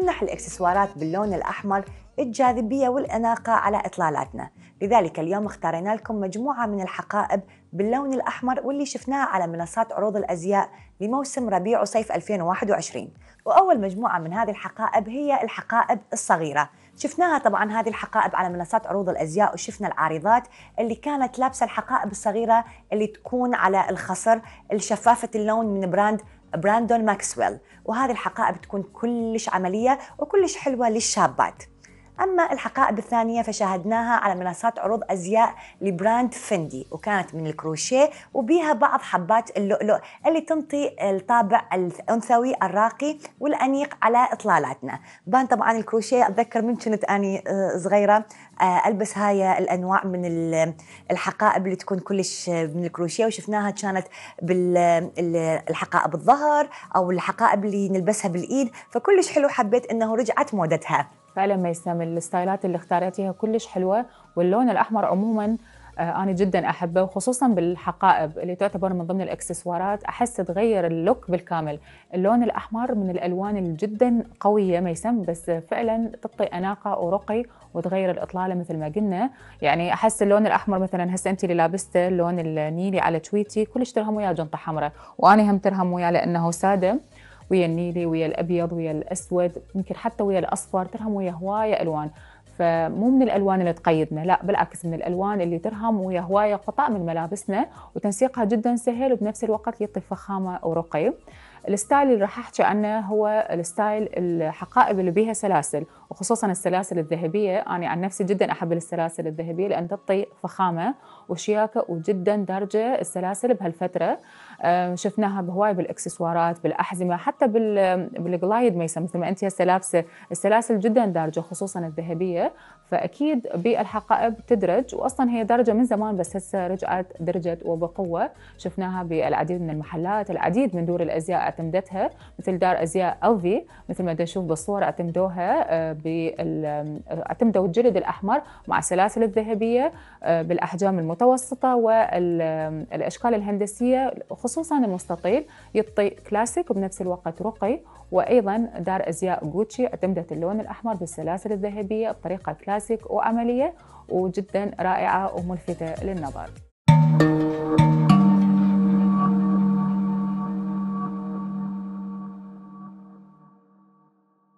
تمنح الاكسسوارات باللون الأحمر الجاذبية والأناقة على إطلالاتنا، لذلك اليوم اختارينا لكم مجموعة من الحقائب باللون الأحمر واللي شفناها على منصات عروض الأزياء لموسم ربيع وصيف 2021. وأول مجموعة من هذه الحقائب هي الحقائب الصغيرة، شفناها طبعا هذه الحقائب على منصات عروض الأزياء، وشفنا العارضات اللي كانت لابسة الحقائب الصغيرة اللي تكون على الخصر الشفافة اللون من براندون ماكسويل، وهذه الحقائب تكون كلش عملية وكلش حلوة للشابات. أما الحقائب الثانية فشاهدناها على منصات عروض أزياء لبراند فندي، وكانت من الكروشيه وبيها بعض حبات اللؤلؤ اللي تنطي الطابع الأنثوي الراقي والأنيق على إطلالاتنا. بان طبعا الكروشيه، أتذكر من كنت أني صغيرة ألبس هاي الأنواع من الحقائب اللي تكون كلش من الكروشيه، وشفناها كانت بالحقائب الظهر أو الحقائب اللي نلبسها بالإيد، فكلش حلو، حبيت أنه رجعت مودتها. فعلا ميسم، الستايلات اللي اختاريتيها كلش حلوه، واللون الاحمر عموما انا جدا احبه، وخصوصا بالحقائب اللي تعتبر من ضمن الاكسسوارات، احس تغير اللوك بالكامل. اللون الاحمر من الالوان الجدا قويه ميسم، بس فعلا تعطي اناقه ورقي وتغير الاطلاله مثل ما قلنا. يعني احس اللون الاحمر مثلا هسه انت اللي لابسته اللون النيلي على تويتي كلش ترهم ويا جنطه حمراء، وانا هم ترهم ويا لانه ساده ويا النيلي ويا الابيض ويا الاسود، يمكن حتى ويا الاصفر، ترهم ويا هوايه الوان، فمو من الالوان اللي تقيدنا، لا بالعكس من الالوان اللي ترهم ويا هوايه قطع من ملابسنا، وتنسيقها جدا سهل وبنفس الوقت يعطي فخامه ورقي. الستايل اللي راح احكي عنه هو الستايل الحقائب اللي بيها سلاسل، وخصوصا السلاسل الذهبيه، انا عن نفسي جدا احب السلاسل الذهبيه لان تعطي فخامه وشياكه وجدا دارجه السلاسل بهالفتره. شفناها بهواي بالاكسسوارات، بالاحزمه، حتى بالجلايد ميسم، مثل ما انت هسه لابسه السلاسل جدا دارجه خصوصا الذهبيه، فاكيد بالحقائب تدرج، واصلا هي دارجه من زمان بس هسه رجعت درجت وبقوه. شفناها بالعديد من المحلات، العديد من دور الازياء اعتمدتها، مثل دار ازياء الفي مثل ما نشوف بالصور اعتمدوها، اعتمدوا الجلد الاحمر مع السلاسل الذهبيه بالاحجام المتوسطه والاشكال الهندسيه، خصوصا المستطيل، يعطي كلاسيك وبنفس الوقت رقي. وايضا دار ازياء جوتشي اعتمدت اللون الاحمر بالسلاسل الذهبيه بطريقه كلاسيك وعمليه وجدا رائعه وملفته للنظر.